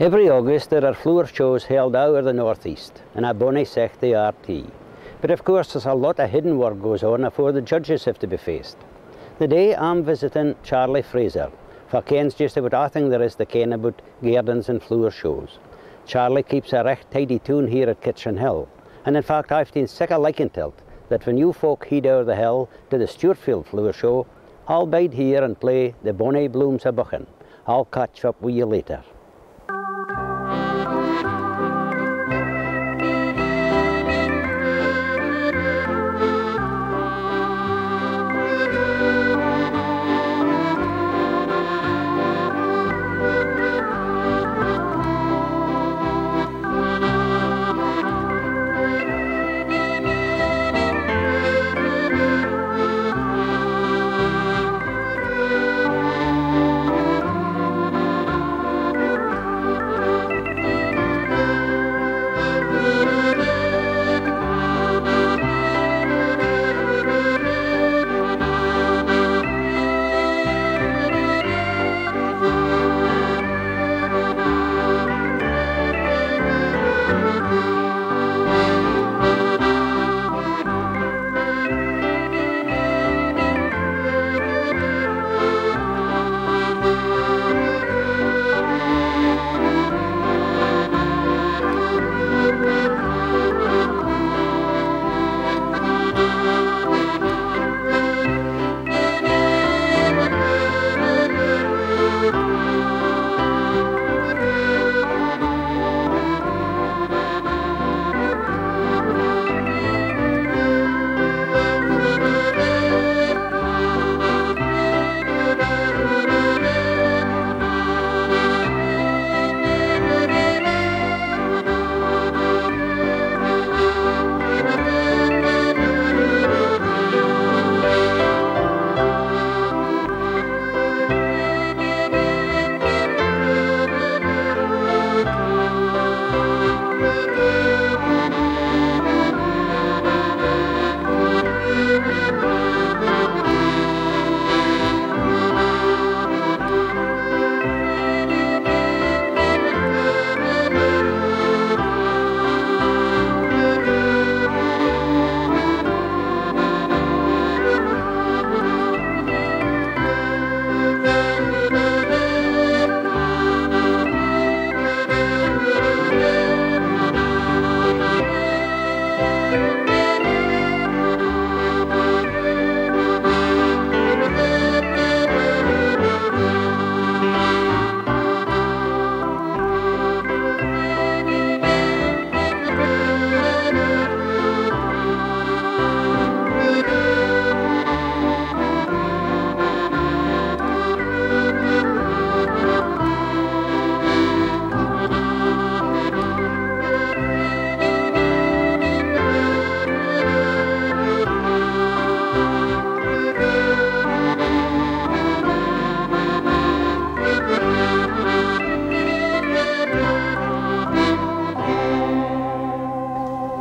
Every August there are flower shows held all over the northeast, and a bonnie sech they are too. But of course there's a lot of hidden work goes on afore the judges have to be faced. Today I'm visiting Charlie Fraser, for Ken's just about all thing there is to ken about gardens and flower shows. Charlie keeps a recht tidy tune here at Kitchen Hill, and in fact I've been sick of liking tilt that when you folk head over the hill to the Stuartfield Flower Show, I'll bide here and play The Bonnie Blooms o' Buchan. I'll catch up with you later.